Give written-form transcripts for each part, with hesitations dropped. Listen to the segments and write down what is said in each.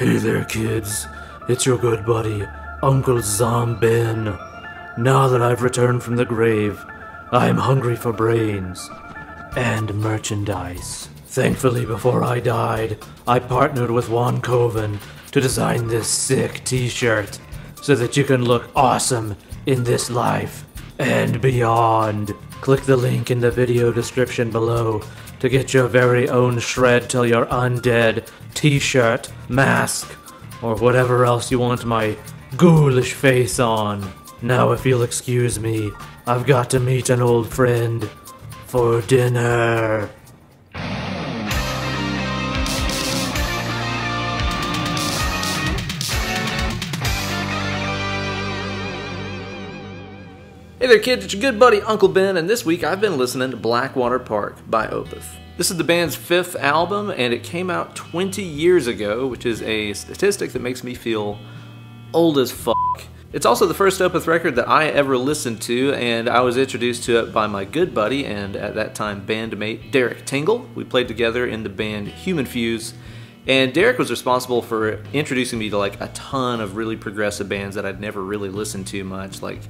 Hey there, kids. It's your good buddy, Uncle Zombin. Now that I've returned from the grave, I'm hungry for brains and merchandise. Thankfully, before I died, I partnered with Juan Coven to design this sick t-shirt so that you can look awesome in this life and beyond. Click the link in the video description below to get your very own Shred Till You're Undead t-shirt, mask, or whatever else you want my ghoulish face on. Now, if you'll excuse me, I've got to meet an old friend for dinner. Hey there, kids, it's your good buddy Uncle Ben, and this week I've been listening to Blackwater Park by Opeth. This is the band's fifth album, and it came out 20 years ago, which is a statistic that makes me feel old as fuck. It's also the first Opeth record that I ever listened to, and I was introduced to it by my good buddy and at that time bandmate Derek Tingle. We played together in the band Human Fuse, and Derek was responsible for introducing me to like a ton of really progressive bands that I'd never really listened to much, like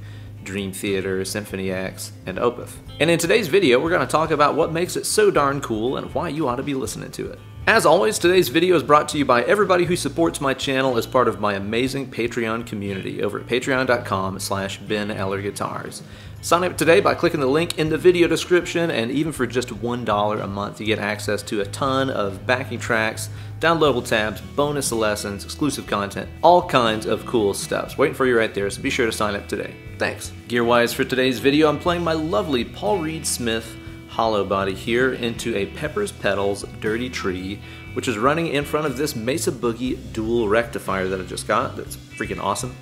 Dream Theater, Symphony X, and Opeth. And in today's video, we're going to talk about what makes it so darn cool and why you ought to be listening to it. As always, today's video is brought to you by everybody who supports my channel as part of my amazing Patreon community over at patreon.com/benellerguitars. Sign up today by clicking the link in the video description, and even for just $1 a month, you get access to a ton of backing tracks, downloadable tabs, bonus lessons, exclusive content, all kinds of cool stuff. It's waiting for you right there, so be sure to sign up today. Thanks. Gear-wise for today's video, I'm playing my lovely Paul Reed Smith hollow body here into a Pepper's Petals Dirty Tree, which is running in front of this Mesa Boogie Dual Rectifier that I just got. That's freaking awesome.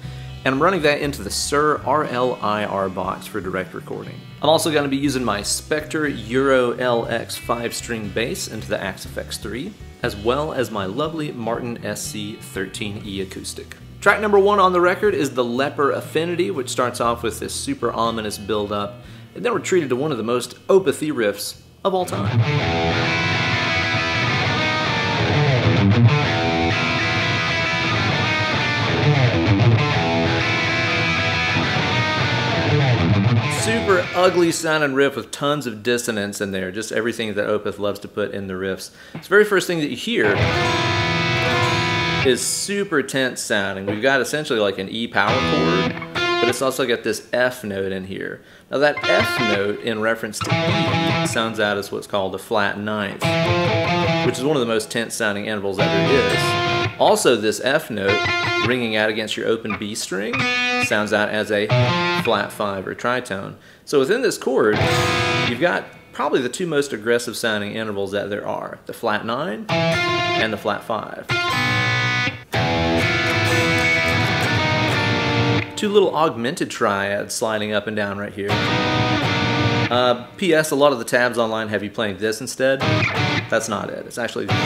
And I'm running that into the Sir RLIR box for direct recording. I'm also going to be using my Spectre Euro LX 5-string bass into the Axe FX3, as well as my lovely Martin SC-13E acoustic. Track number one on the record is The Leper Affinity, which starts off with this super ominous build-up, and then we're treated to one of the most Opeth-y riffs of all time. Super ugly sounding riff with tons of dissonance in there, just everything that Opeth loves to put in the riffs. It's the very first thing that you hear is super tense sounding. We've got essentially like an E power chord, but it's also got this F note in here. Now that F note in reference to E sounds out as what's called a flat ninth, which is one of the most tense sounding intervals that there is. Also, this F note ringing out against your open B string sounds out as a flat five or tritone. So within this chord, you've got probably the two most aggressive sounding intervals that there are, the flat nine and the flat five. Two little augmented triads sliding up and down right here. P.S. A lot of the tabs online have you playing this instead. That's not it, it's actually this.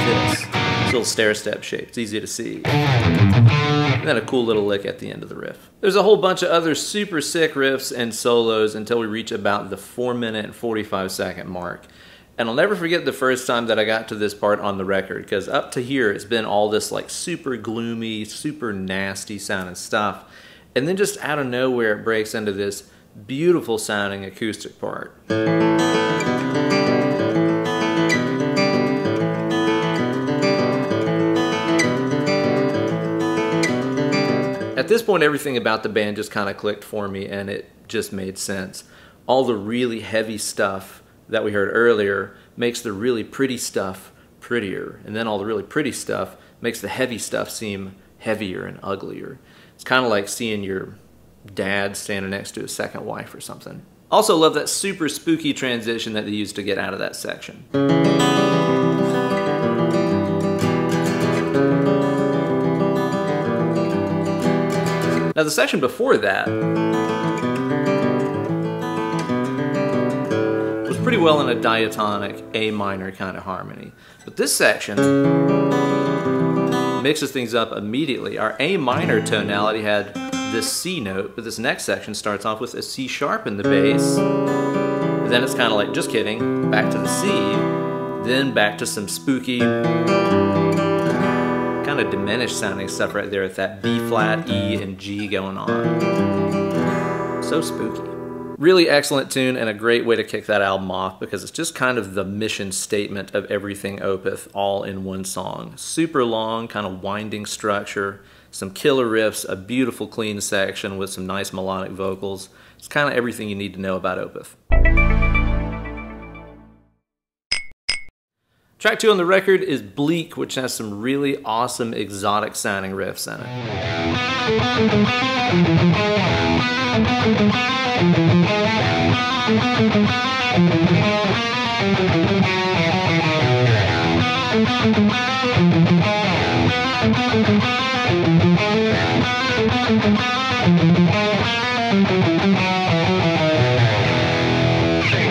It's a little stair step shape, it's easy to see. And then a cool little lick at the end of the riff. There's a whole bunch of other super sick riffs and solos until we reach about the 4-minute and 45-second mark. And I'll never forget the first time that I got to this part on the record, because up to here it's been all this like super gloomy, super nasty sounding stuff. And then just out of nowhere it breaks into this beautiful sounding acoustic part. At this point, everything about the band just kind of clicked for me, and it just made sense. All the really heavy stuff that we heard earlier makes the really pretty stuff prettier, and then all the really pretty stuff makes the heavy stuff seem heavier and uglier. It's kind of like seeing your dad standing next to his second wife or something. Also love that super spooky transition that they used to get out of that section. Now the section before that was pretty well in a diatonic A minor kind of harmony. But this section mixes things up immediately. Our A minor tonality had this C note, but this next section starts off with a C sharp in the bass. And then it's kind of like, just kidding, back to the C, then back to some spooky, kind kind of diminished sounding stuff right there with that B flat, E, and G going on. So spooky. Really excellent tune and a great way to kick that album off because it's just kind of the mission statement of everything Opeth all in one song. Super long, kind of winding structure, some killer riffs, a beautiful clean section with some nice melodic vocals. It's kind of everything you need to know about Opeth. Track 2 on the record is Bleak, which has some really awesome exotic sounding riffs in it.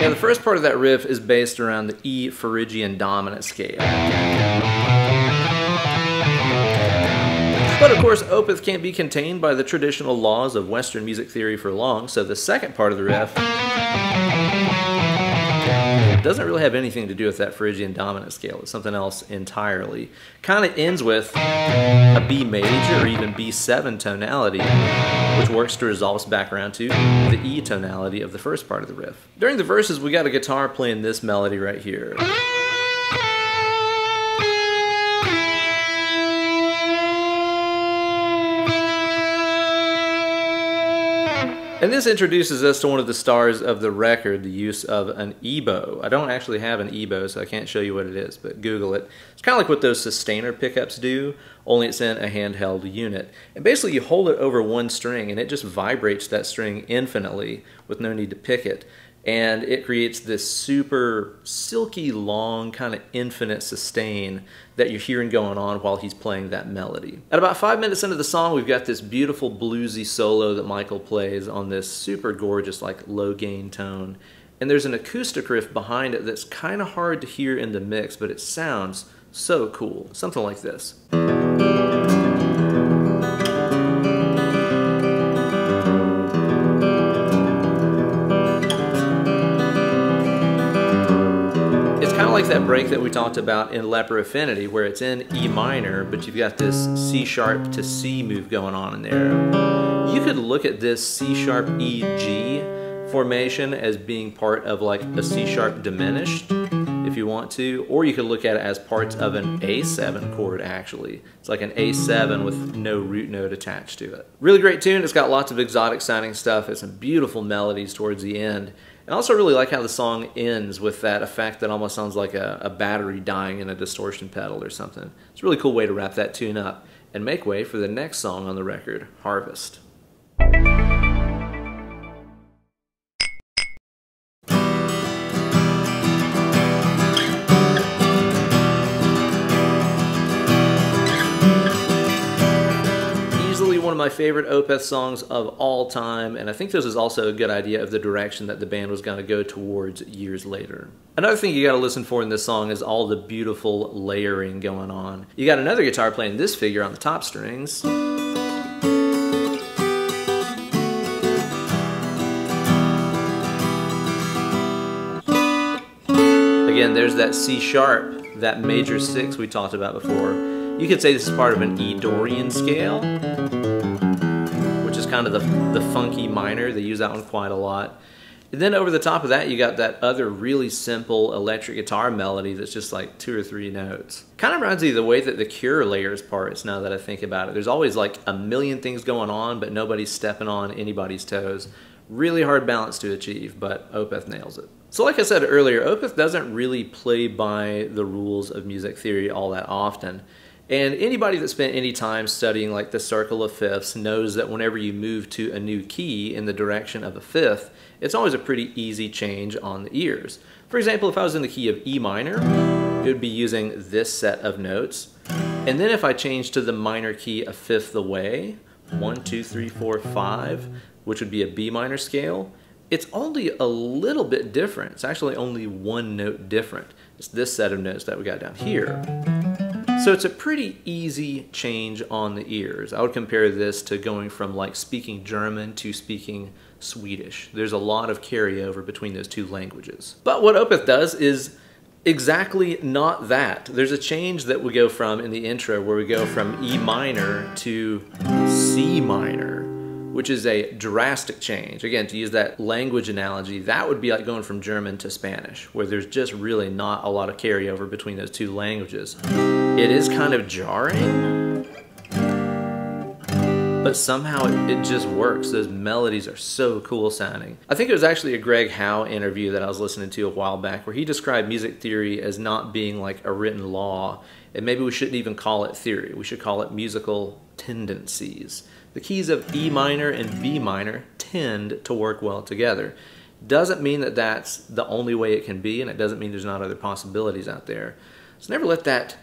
Now the first part of that riff is based around the E Phrygian dominant scale. But of course, Opeth can't be contained by the traditional laws of Western music theory for long, so the second part of the riff doesn't really have anything to do with that Phrygian dominant scale. It's something else entirely. Kind of ends with a B major or even B7 tonality, which works to resolve us back around to the E tonality of the first part of the riff. During the verses, we got a guitar playing this melody right here. And this introduces us to one of the stars of the record, the use of an ebow. I don't actually have an ebow, so I can't show you what it is, but Google it. It's kind of like what those sustainer pickups do, only it's in a handheld unit. And basically you hold it over one string and it just vibrates that string infinitely with no need to pick it. And it creates this super silky, long, kind of infinite sustain that you're hearing going on while he's playing that melody. At about 5 minutes into the song, we've got this beautiful bluesy solo that Mikael plays on this super gorgeous, like, low gain tone. And there's an acoustic riff behind it that's kind of hard to hear in the mix, but it sounds so cool. Something like this. That break that we talked about in Leper Affinity, where it's in E minor, but you've got this C sharp to C move going on in there. You could look at this C sharp E G formation as being part of like a C sharp diminished, if you want to, or you could look at it as parts of an A7 chord actually. It's like an A7 with no root note attached to it. Really great tune. It's got lots of exotic sounding stuff. It's some beautiful melodies towards the end. And I also really like how the song ends with that effect that almost sounds like a battery dying in a distortion pedal or something. It's a really cool way to wrap that tune up and make way for the next song on the record, Harvest. My favorite Opeth songs of all time, and I think this is also a good idea of the direction that the band was going to go towards years later. Another thing you got to listen for in this song is all the beautiful layering going on. You got another guitar playing this figure on the top strings. Again, there's that C sharp, that major six we talked about before. You could say this is part of an E Dorian scale, which is kind of the funky minor. They use that one quite a lot. And then over the top of that, you got that other really simple electric guitar melody that's just like 2 or 3 notes. Kind of reminds me of the way that The Cure layers parts now that I think about it. There's always like a million things going on, but nobody's stepping on anybody's toes. Really hard balance to achieve, but Opeth nails it. So like I said earlier, Opeth doesn't really play by the rules of music theory all that often. And anybody that spent any time studying like the circle of fifths knows that whenever you move to a new key in the direction of a fifth, it's always a pretty easy change on the ears. For example, if I was in the key of E minor, it would be using this set of notes. And then if I change to the minor key a fifth away, 1, 2, 3, 4, 5, which would be a B minor scale, it's only a little bit different. It's actually only one note different. It's this set of notes that we got down here. So it's a pretty easy change on the ears. I would compare this to going from like speaking German to speaking Swedish. There's a lot of carryover between those two languages. But what Opeth does is exactly not that. There's a change that we go from in the intro where we go from E minor to C minor, which is a drastic change. Again, to use that language analogy, that would be like going from German to Spanish, where there's just really not a lot of carryover between those two languages. It is kind of jarring, but somehow it just works. Those melodies are so cool sounding. I think it was actually a Greg Howe interview that I was listening to a while back where he described music theory as not being like a written law, and maybe we shouldn't even call it theory. We should call it musical tendencies. The keys of E minor and B minor tend to work well together. Doesn't mean that that's the only way it can be, and it doesn't mean there's not other possibilities out there. So never let that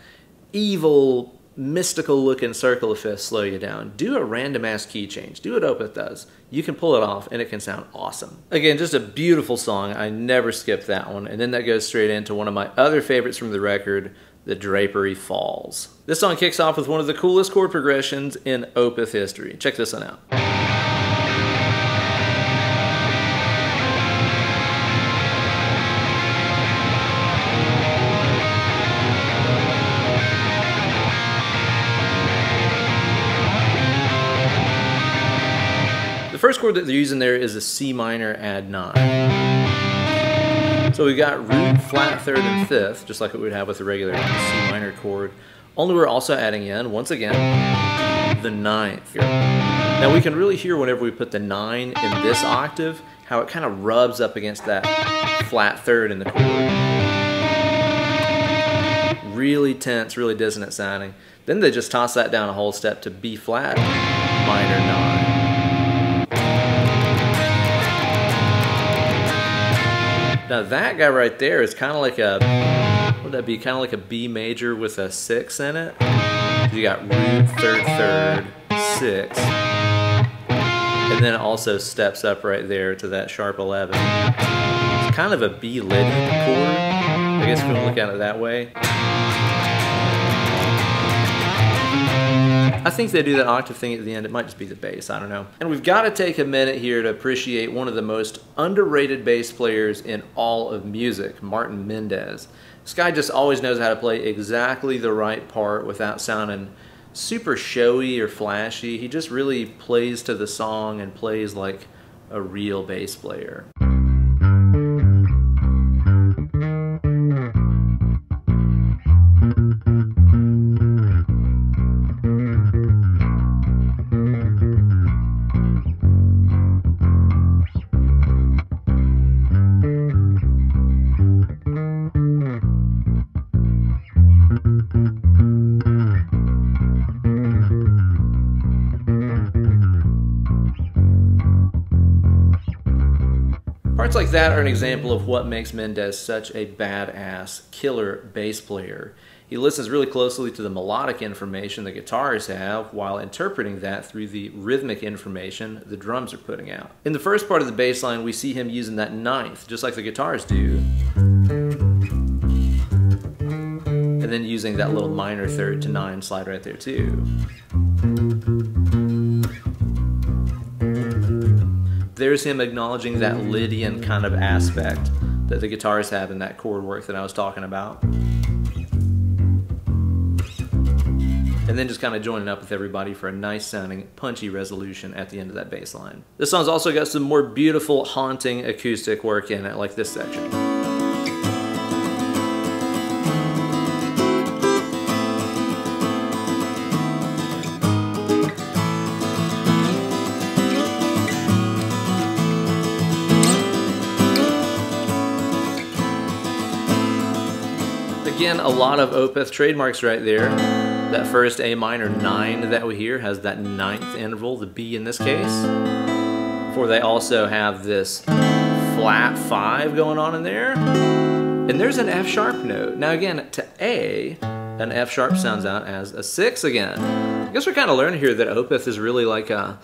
evil, mystical looking circle of fifths slow you down. Do a random ass key change. Do what Opeth does. You can pull it off and it can sound awesome. Again, just a beautiful song. I never skip that one. And then that goes straight into one of my other favorites from the record, The Drapery Falls. This song kicks off with one of the coolest chord progressions in Opeth history. Check this one out. The first chord that they're using there is a C minor add 9. So we got root, flat, third, and fifth, just like what we would have with a regular C minor chord. Only we're also adding in, once again, the ninth here. Now we can really hear whenever we put the 9 in this octave, how it kind of rubs up against that flat third in the chord. Really tense, really dissonant sounding. Then they just toss that down a whole step to B flat, minor 9. Now that guy right there is kind of like a, what would that be? Kind of like a B major with a 6 in it. You got root, third, third, 6. And then it also steps up right there to that sharp 11. It's kind of a B lid chord. I guess if you want to look at it that way. I think they do that octave thing at the end. It might just be the bass, I don't know. And we've got to take a minute here to appreciate one of the most underrated bass players in all of music, Martin Mendez. This guy just always knows how to play exactly the right part without sounding super showy or flashy. He just really plays to the song and plays like a real bass player. Parts like that are an example of what makes Mendez such a badass, killer bass player. He listens really closely to the melodic information the guitars have while interpreting that through the rhythmic information the drums are putting out. In the first part of the bass line, we see him using that ninth, just like the guitars do, and then using that little minor third to 9 slide right there too. There's him acknowledging that Lydian kind of aspect that the guitars have in that chord work that I was talking about. And then just kind of joining up with everybody for a nice sounding, punchy resolution at the end of that bass line. This song's also got some more beautiful, haunting acoustic work in it, like this section. Again, a lot of Opeth trademarks right there. That first A minor 9 that we hear has that ninth interval, the B in this case. Before they also have this flat 5 going on in there. And there's an F sharp note. Now again, to A, an F sharp sounds out as a 6 again. I guess we're kind of learning here that Opeth is really like a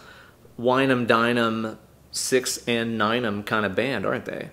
Winem Dinem 6 and 9em kind of band, aren't they?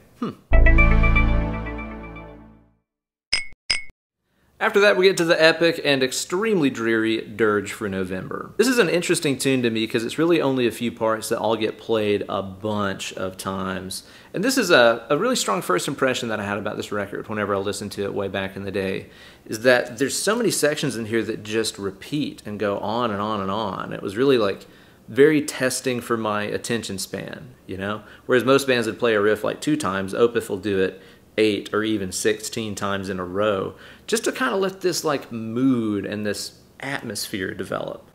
After that, we get to the epic and extremely dreary Dirge for November. This is an interesting tune to me because it's really only a few parts that all get played a bunch of times. And this is a really strong first impression that I had about this record whenever I listened to it way back in the day, is that there's so many sections in here that just repeat and go on and on and on. It was really like very testing for my attention span, you know? Whereas most bands would play a riff like 2 times, Opeth will do it 8 or even 16 times in a row, just to kind of let this like mood and this atmosphere develop.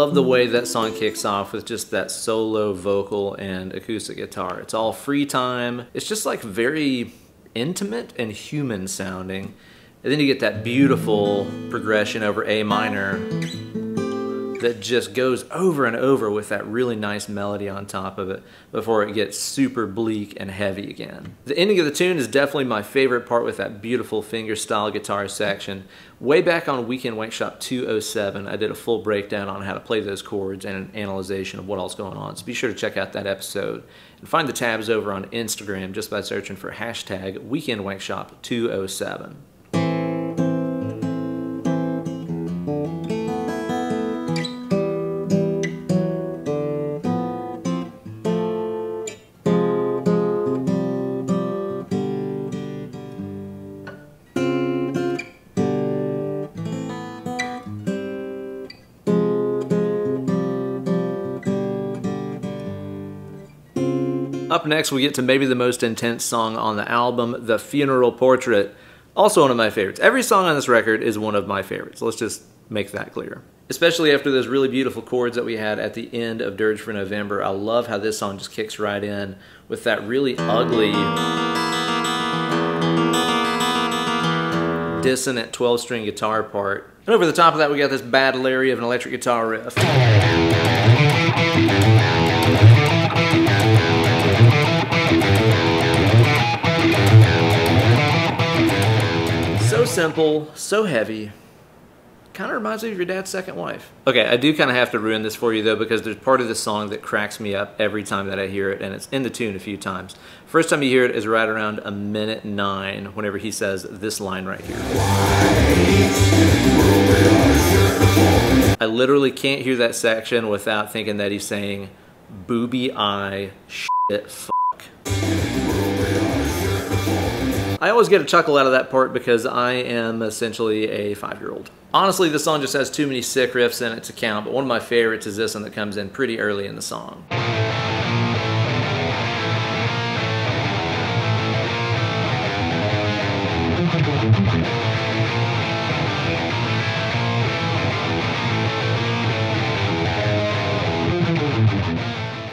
Love the way that song kicks off with just that solo vocal and acoustic guitar. It's all free time. It's just like very intimate and human sounding. And then you get that beautiful progression over A minor that just goes over and over with that really nice melody on top of it before it gets super bleak and heavy again. The ending of the tune is definitely my favorite part with that beautiful fingerstyle guitar section. Way back on Weekend Wank Shop 207, I did a full breakdown on how to play those chords and an analyzation of what all's going on, so be sure to check out that episode. And find the tabs over on Instagram just by searching for hashtag Weekend Wank Shop 207. Up next, we get to maybe the most intense song on the album, The Funeral Portrait, also one of my favorites. Every song on this record is one of my favorites. Let's just make that clear. Especially after those really beautiful chords that we had at the end of Dirge for November. I love how this song just kicks right in with that really ugly, dissonant 12-string guitar part. And over the top of that, we got this battle area of an electric guitar riff. Simple, so heavy, kind of reminds me of your dad's second wife. Okay, I do kind of have to ruin this for you though, because there's part of this song that cracks me up every time that I hear it, and it's in the tune a few times. First time you hear it is right around 1:09, whenever he says this line right here. I literally can't hear that section without thinking that he's saying booby eye shit f***. I always get a chuckle out of that part because I am essentially a 5-year-old. Honestly, the song just has too many sick riffs in it to count, but one of my favorites is this one that comes in pretty early in the song.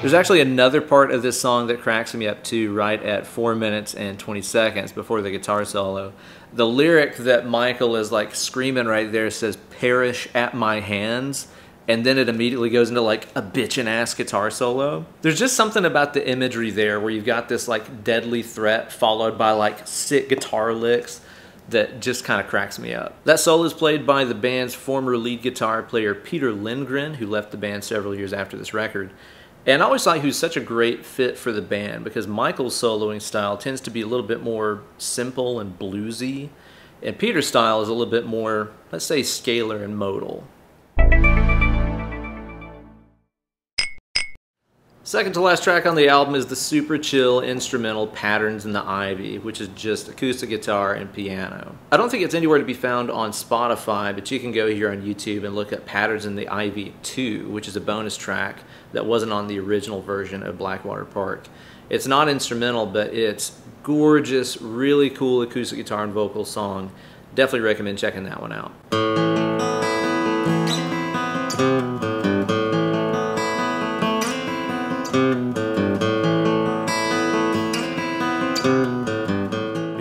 There's actually another part of this song that cracks me up too, right at 4 minutes and 20 seconds before the guitar solo. The lyric that Mikael is like screaming right there says, "Perish at my hands," and then it immediately goes into like a bitchin' ass guitar solo. There's just something about the imagery there where you've got this like deadly threat followed by like sick guitar licks that just kind of cracks me up. That solo is played by the band's former lead guitar player Peter Lindgren, who left the band several years after this record. And I always thought he was such a great fit for the band because Mikael's soloing style tends to be a little bit more simple and bluesy, and Peter's style is a little bit more, let's say, scalar and modal. Second to last track on the album is the super chill instrumental Patterns in the Ivy, which is just acoustic guitar and piano. I don't think it's anywhere to be found on Spotify, but you can go here on YouTube and look at Patterns in the Ivy 2, which is a bonus track that wasn't on the original version of Blackwater Park. It's not instrumental, but it's gorgeous, really cool acoustic guitar and vocal song. Definitely recommend checking that one out.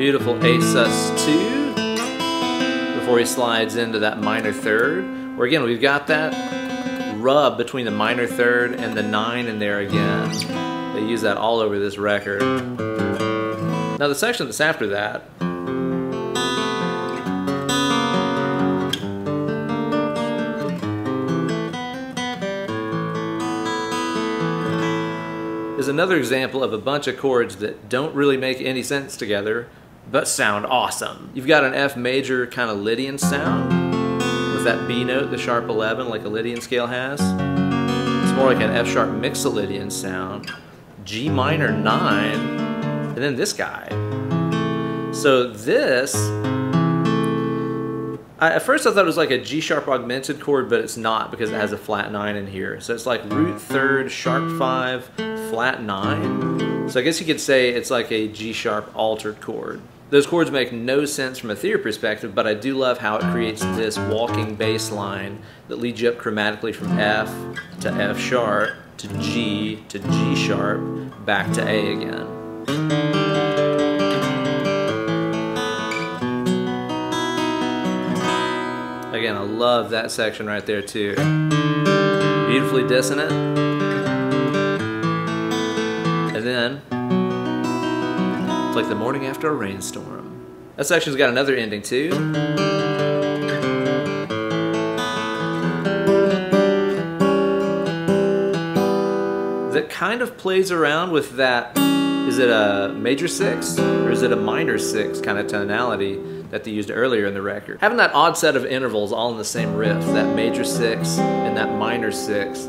beautiful A sus2 before he slides into that minor third, where again we've got that rub between the minor third and the 9 in there again. They use that all over this record. Now the section that's after that is another example of a bunch of chords that don't really make any sense together, but sound awesome. You've got an F major kind of Lydian sound with that B note, the sharp 11, like a Lydian scale has. It's more like an F sharp mixolydian sound. G minor 9, and then this guy. So this, at first I thought it was like a G sharp augmented chord, but it's not because it has a flat 9 in here. So it's like root third, sharp 5, flat 9. So I guess you could say it's like a G sharp altered chord. Those chords make no sense from a theory perspective, but I do love how it creates this walking bass line that leads you up chromatically from F to F sharp to G sharp, back to A again. Again, I love that section right there too. Beautifully dissonant. And then, it's like the morning after a rainstorm. That section's got another ending too. That kind of plays around with that, is it a major 6 or is it a minor 6 kind of tonality that they used earlier in the record. Having that odd set of intervals all in the same riff, that major 6 and that minor 6,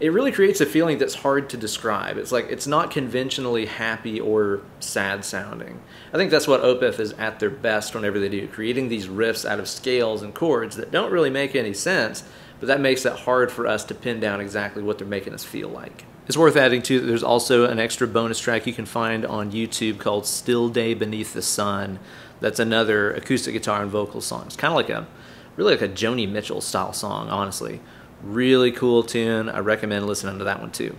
it really creates a feeling that's hard to describe. It's like, it's not conventionally happy or sad sounding. I think that's what Opeth is at their best whenever they do, creating these riffs out of scales and chords that don't really make any sense, but that makes it hard for us to pin down exactly what they're making us feel like. It's worth adding too that there's also an extra bonus track you can find on YouTube called Still Day Beneath the Sun. That's another acoustic guitar and vocal song. It's kind of like a, really like a Joni Mitchell style song, honestly. Really cool tune. I recommend listening to that one too.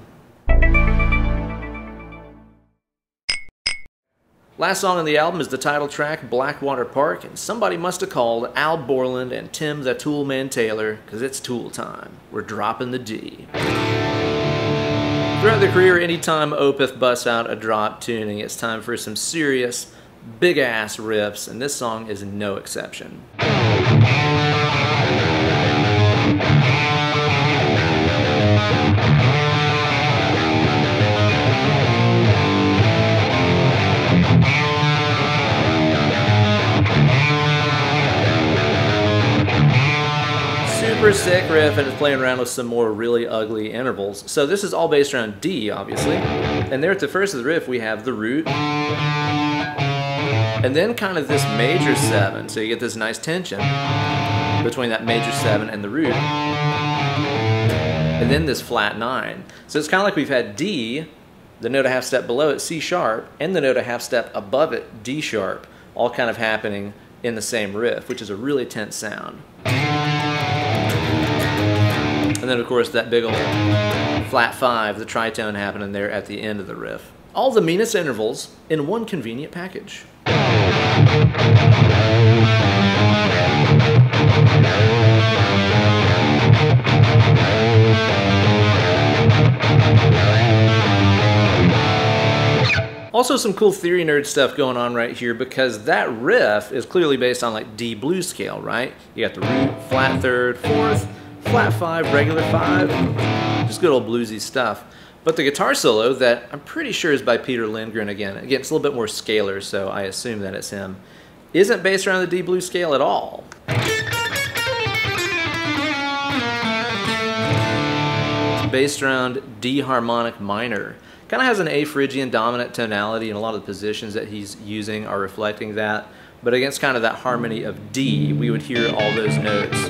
Last song on the album is the title track, Blackwater Park, and somebody must have called Al Borland and Tim the Tool Man Taylor, because it's tool time. We're dropping the D. Throughout their career, anytime Opeth busts out a drop tuning, it's time for some serious, big ass riffs, and this song is no exception. Super sick riff, and it's playing around with some more really ugly intervals. So this is all based around D, obviously, and there at the first of the riff we have the root, and then kind of this major 7, so you get this nice tension between that major 7 and the root, and then this flat 9. So it's kind of like we've had D, the note a half step below it, C sharp, and the note a half step above it, D sharp, all kind of happening in the same riff, which is a really tense sound. And then of course that big old flat 5, the tritone happening there at the end of the riff. All the meanest intervals in one convenient package. Also some cool theory nerd stuff going on right here, because that riff is clearly based on like D blues scale, right? You got the root, flat third, fourth, flat 5, regular 5, just good old bluesy stuff. But the guitar solo that I'm pretty sure is by Peter Lindgren again it's a little bit more scalar, so I assume that it's him, isn't based around the D blues scale at all. It's based around D harmonic minor. Kind of has an A Phrygian dominant tonality, and a lot of the positions that he's using are reflecting that. But against kind of that harmony of D, we would hear all those notes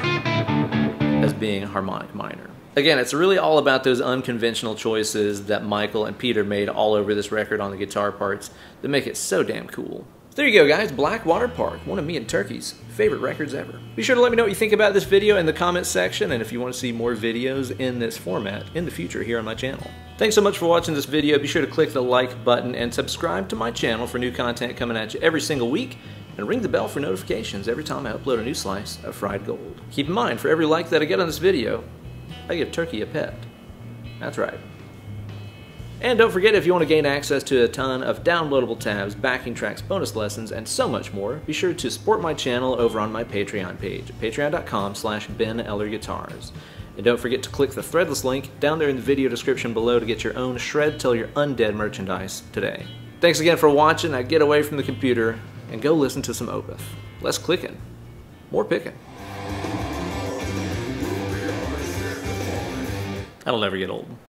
as being harmonic minor. Again, it's really all about those unconventional choices that Mikael and Peter made all over this record on the guitar parts that make it so damn cool. There you go, guys. Blackwater Park, one of me and Turkey's favorite records ever. Be sure to let me know what you think about this video in the comments section, and if you want to see more videos in this format in the future here on my channel. Thanks so much for watching this video. Be sure to click the like button and subscribe to my channel for new content coming at you every single week, and ring the bell for notifications every time I upload a new slice of fried gold. Keep in mind, for every like that I get on this video, I give Turkey a pet. That's right. And don't forget, if you want to gain access to a ton of downloadable tabs, backing tracks, bonus lessons, and so much more, be sure to support my channel over on my Patreon page, patreon.com/benellerguitars. And don't forget to click the Threadless link down there in the video description below to get your own Shred Till You're Undead merchandise today. Thanks again for watching. Now get away from the computer and go listen to some Opeth. Less clicking, more picking. That'll never get old.